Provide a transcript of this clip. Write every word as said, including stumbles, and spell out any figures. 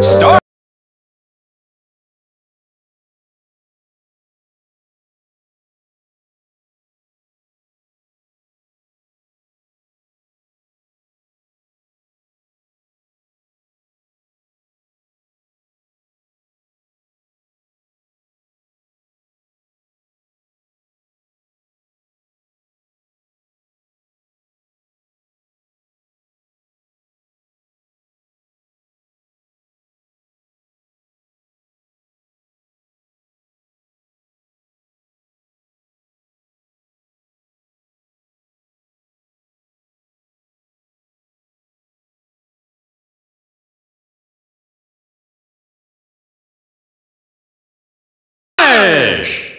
Start! Finish!